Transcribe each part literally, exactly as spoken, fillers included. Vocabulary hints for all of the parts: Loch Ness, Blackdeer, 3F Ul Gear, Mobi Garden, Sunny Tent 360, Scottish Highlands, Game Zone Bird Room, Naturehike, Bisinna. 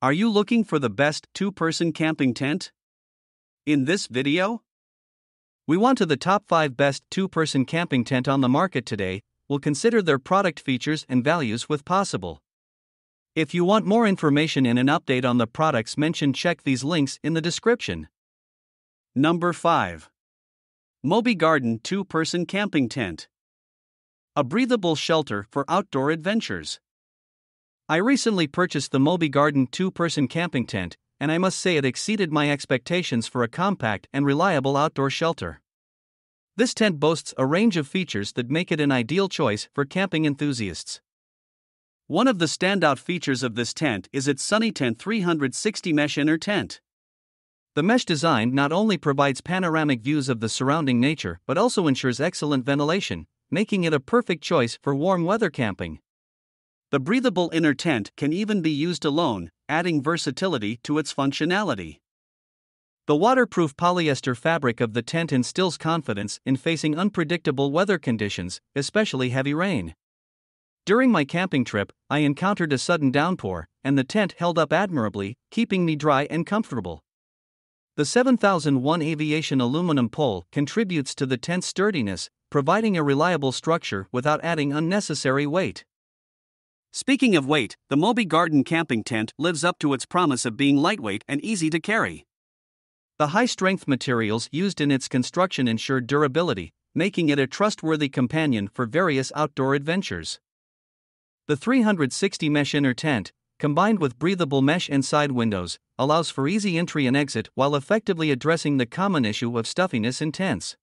Are you looking for the best two-person camping tent? In this video, we want to the top five best two-person camping tent on the market today. We'll consider their product features and values with possible. If you want more information and an update on the products mentioned, check these links in the description. Number five. Mobi Garden two-person camping tent. A breathable shelter for outdoor adventures. I recently purchased the Mobi Garden two-person camping tent, and I must say it exceeded my expectations for a compact and reliable outdoor shelter. This tent boasts a range of features that make it an ideal choice for camping enthusiasts. One of the standout features of this tent is its Sunny Tent three sixty mesh inner tent. The mesh design not only provides panoramic views of the surrounding nature but also ensures excellent ventilation, making it a perfect choice for warm weather camping. The breathable inner tent can even be used alone, adding versatility to its functionality. The waterproof polyester fabric of the tent instills confidence in facing unpredictable weather conditions, especially heavy rain. During my camping trip, I encountered a sudden downpour, and the tent held up admirably, keeping me dry and comfortable. The seven thousand one aviation aluminum pole contributes to the tent's sturdiness, providing a reliable structure without adding unnecessary weight. Speaking of weight, the Mobi Garden camping tent lives up to its promise of being lightweight and easy to carry. The high-strength materials used in its construction ensure durability, making it a trustworthy companion for various outdoor adventures. The three sixty mesh inner tent, combined with breathable mesh and side windows, allows for easy entry and exit while effectively addressing the common issue of stuffiness in tents.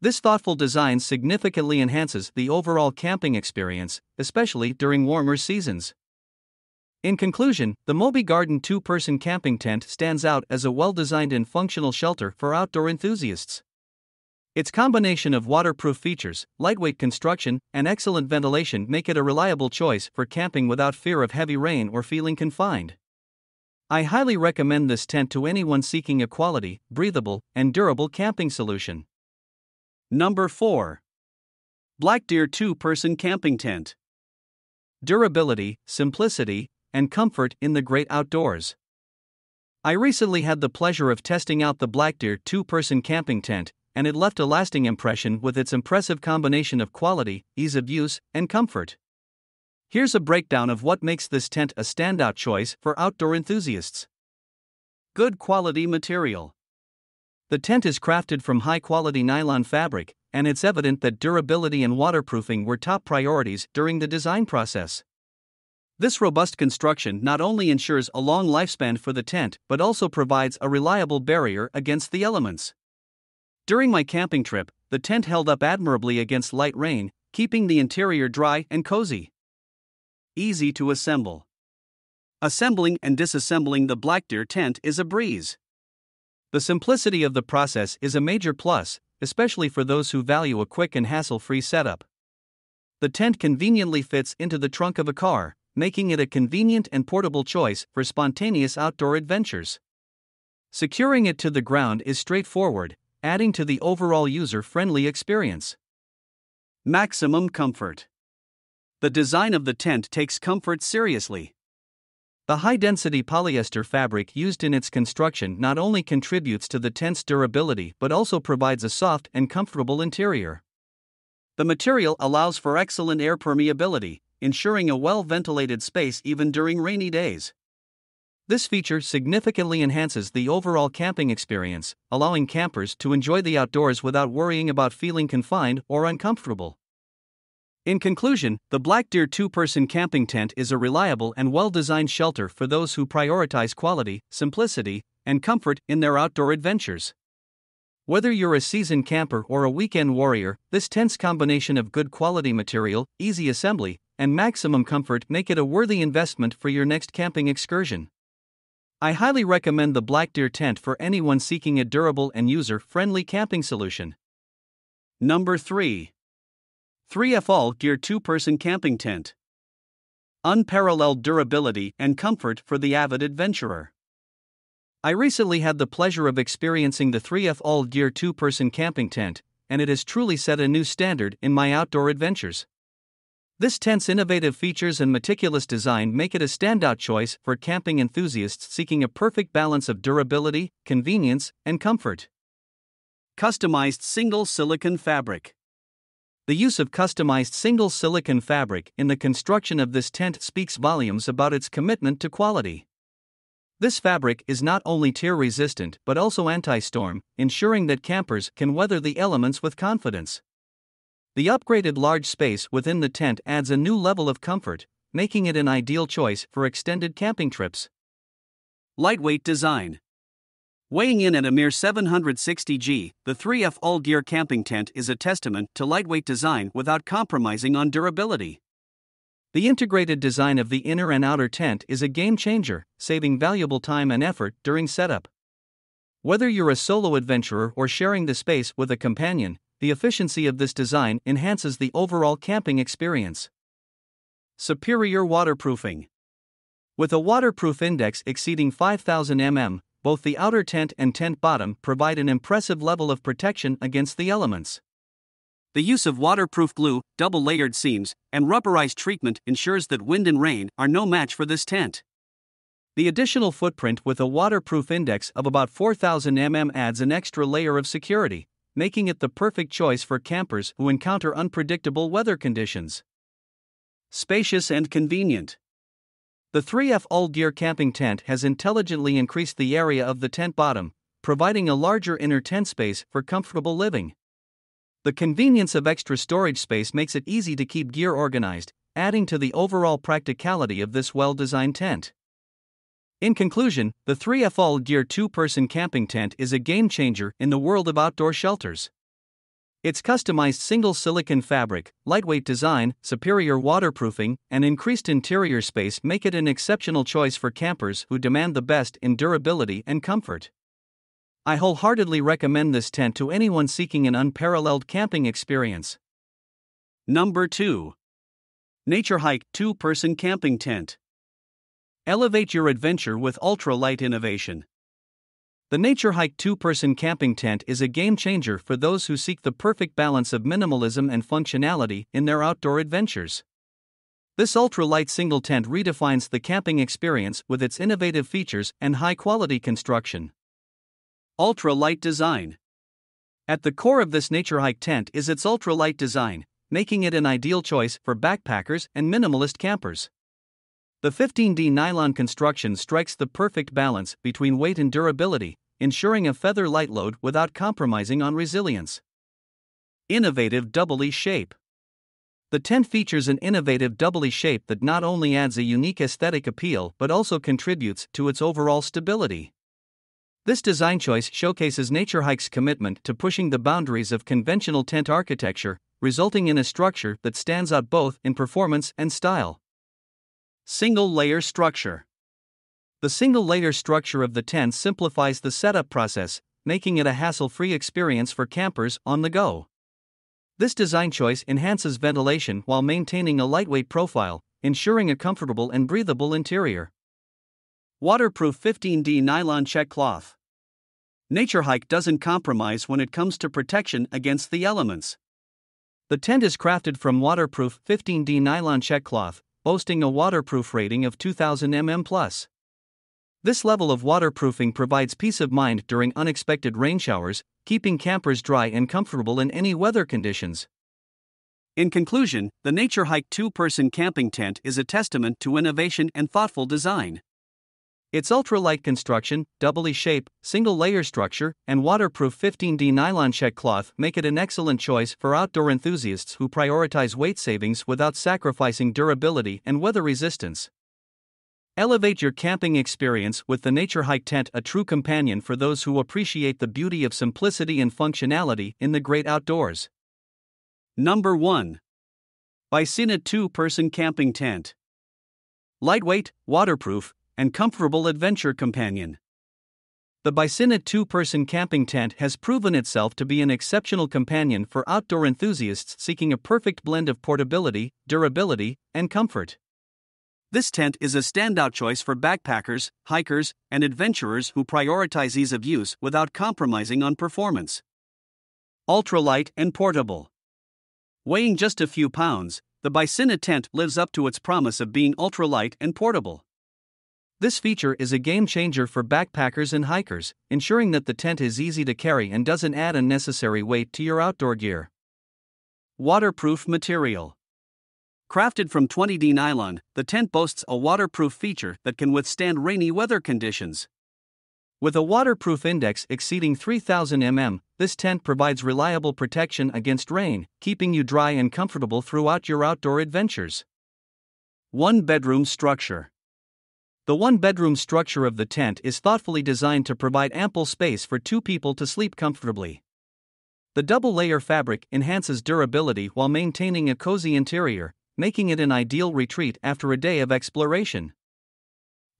This thoughtful design significantly enhances the overall camping experience, especially during warmer seasons. In conclusion, the Mobi Garden two-person camping tent stands out as a well-designed and functional shelter for outdoor enthusiasts. Its combination of waterproof features, lightweight construction, and excellent ventilation make it a reliable choice for camping without fear of heavy rain or feeling confined. I highly recommend this tent to anyone seeking a quality, breathable, and durable camping solution. Number four. Blackdeer two-person camping tent. Durability, simplicity, and comfort in the great outdoors. I recently had the pleasure of testing out the Blackdeer two-person camping tent, and it left a lasting impression with its impressive combination of quality, ease of use, and comfort. Here's a breakdown of what makes this tent a standout choice for outdoor enthusiasts. Good quality material. The tent is crafted from high-quality nylon fabric, and it's evident that durability and waterproofing were top priorities during the design process. This robust construction not only ensures a long lifespan for the tent but also provides a reliable barrier against the elements. During my camping trip, the tent held up admirably against light rain, keeping the interior dry and cozy. Easy to assemble. Assembling and disassembling the Blackdeer tent is a breeze. The simplicity of the process is a major plus, especially for those who value a quick and hassle-free setup. The tent conveniently fits into the trunk of a car, making it a convenient and portable choice for spontaneous outdoor adventures. Securing it to the ground is straightforward, adding to the overall user-friendly experience. Maximum comfort. The design of the tent takes comfort seriously. The high-density polyester fabric used in its construction not only contributes to the tent's durability but also provides a soft and comfortable interior. The material allows for excellent air permeability, ensuring a well-ventilated space even during rainy days. This feature significantly enhances the overall camping experience, allowing campers to enjoy the outdoors without worrying about feeling confined or uncomfortable. In conclusion, the Blackdeer two-person camping tent is a reliable and well-designed shelter for those who prioritize quality, simplicity, and comfort in their outdoor adventures. Whether you're a seasoned camper or a weekend warrior, this tent's combination of good quality material, easy assembly, and maximum comfort make it a worthy investment for your next camping excursion. I highly recommend the Blackdeer tent for anyone seeking a durable and user-friendly camping solution. Number three. three F All Gear two-person camping tent. Unparalleled durability and comfort for the avid adventurer. I recently had the pleasure of experiencing the three F All Gear two-person camping tent, and it has truly set a new standard in my outdoor adventures. This tent's innovative features and meticulous design make it a standout choice for camping enthusiasts seeking a perfect balance of durability, convenience, and comfort. Customized single silicone fabric. The use of customized single silicone fabric in the construction of this tent speaks volumes about its commitment to quality. This fabric is not only tear-resistant but also anti-storm, ensuring that campers can weather the elements with confidence. The upgraded large space within the tent adds a new level of comfort, making it an ideal choice for extended camping trips. Lightweight design. Weighing in at a mere seven hundred sixty grams, the three F All-Gear camping tent is a testament to lightweight design without compromising on durability. The integrated design of the inner and outer tent is a game-changer, saving valuable time and effort during setup. Whether you're a solo adventurer or sharing the space with a companion, the efficiency of this design enhances the overall camping experience. Superior waterproofing. With a waterproof index exceeding five thousand millimeters, both the outer tent and tent bottom provide an impressive level of protection against the elements. The use of waterproof glue, double-layered seams, and rubberized treatment ensures that wind and rain are no match for this tent. The additional footprint with a waterproof index of about four thousand millimeters adds an extra layer of security, making it the perfect choice for campers who encounter unpredictable weather conditions. Spacious and convenient. The three F All-Gear camping tent has intelligently increased the area of the tent bottom, providing a larger inner tent space for comfortable living. The convenience of extra storage space makes it easy to keep gear organized, adding to the overall practicality of this well-designed tent. In conclusion, the three F All-Gear two-person camping tent is a game-changer in the world of outdoor shelters. Its customized single-silicone fabric, lightweight design, superior waterproofing, and increased interior space make it an exceptional choice for campers who demand the best in durability and comfort. I wholeheartedly recommend this tent to anyone seeking an unparalleled camping experience. Number two. Naturehike two-person camping tent. Elevate your adventure with ultralight innovation. The Naturehike two-person camping tent is a game-changer for those who seek the perfect balance of minimalism and functionality in their outdoor adventures. This ultralight single tent redefines the camping experience with its innovative features and high-quality construction. Ultralight design. At the core of this Naturehike tent is its ultralight design, making it an ideal choice for backpackers and minimalist campers. The fifteen D nylon construction strikes the perfect balance between weight and durability, ensuring a feather light load without compromising on resilience. Innovative double E shape. The tent features an innovative double E shape that not only adds a unique aesthetic appeal but also contributes to its overall stability. This design choice showcases Naturehike's commitment to pushing the boundaries of conventional tent architecture, resulting in a structure that stands out both in performance and style. Single-layer structure. The single-layer structure of the tent simplifies the setup process, making it a hassle-free experience for campers on the go. This design choice enhances ventilation while maintaining a lightweight profile, ensuring a comfortable and breathable interior. Waterproof fifteen D nylon check cloth. Naturehike doesn't compromise when it comes to protection against the elements. The tent is crafted from waterproof fifteen D nylon check cloth, boasting a waterproof rating of two thousand millimeters plus. This level of waterproofing provides peace of mind during unexpected rain showers, keeping campers dry and comfortable in any weather conditions. In conclusion, the Naturehike two-person camping tent is a testament to innovation and thoughtful design. Its ultralight construction, doubly shaped, single-layer structure, and waterproof fifteen D nylon check cloth make it an excellent choice for outdoor enthusiasts who prioritize weight savings without sacrificing durability and weather resistance. Elevate your camping experience with the Naturehike tent, a true companion for those who appreciate the beauty of simplicity and functionality in the great outdoors. Number one. Bisinna two-person camping tent. Lightweight, waterproof, and comfortable adventure companion. The Bisinna two-person camping tent has proven itself to be an exceptional companion for outdoor enthusiasts seeking a perfect blend of portability, durability, and comfort. This tent is a standout choice for backpackers, hikers, and adventurers who prioritize ease of use without compromising on performance. Ultralight and portable. Weighing just a few pounds, the Bisinna tent lives up to its promise of being ultralight and portable. This feature is a game changer for backpackers and hikers, ensuring that the tent is easy to carry and doesn't add unnecessary weight to your outdoor gear. Waterproof material. Crafted from twenty D nylon, the tent boasts a waterproof feature that can withstand rainy weather conditions. With a waterproof index exceeding three thousand millimeters, this tent provides reliable protection against rain, keeping you dry and comfortable throughout your outdoor adventures. One-bedroom structure. The one-bedroom structure of the tent is thoughtfully designed to provide ample space for two people to sleep comfortably. The double-layer fabric enhances durability while maintaining a cozy interior, making it an ideal retreat after a day of exploration.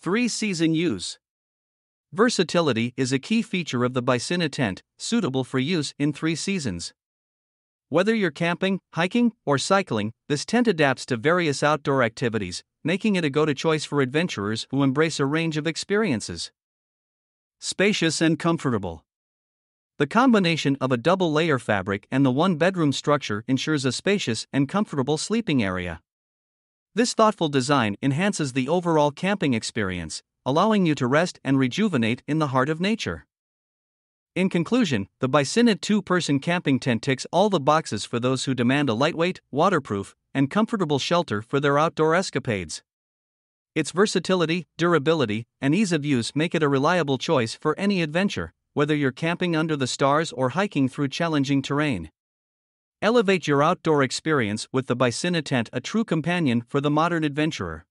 Three-season use. Versatility is a key feature of the Bisinna tent, suitable for use in three seasons. Whether you're camping, hiking, or cycling, this tent adapts to various outdoor activities, making it a go-to choice for adventurers who embrace a range of experiences. Spacious and comfortable. The combination of a double-layer fabric and the one-bedroom structure ensures a spacious and comfortable sleeping area. This thoughtful design enhances the overall camping experience, allowing you to rest and rejuvenate in the heart of nature. In conclusion, the Bisinna two-person camping tent ticks all the boxes for those who demand a lightweight, waterproof, and comfortable shelter for their outdoor escapades. Its versatility, durability, and ease of use make it a reliable choice for any adventure, whether you're camping under the stars or hiking through challenging terrain. Elevate your outdoor experience with the Bisinna tent, a true companion for the modern adventurer.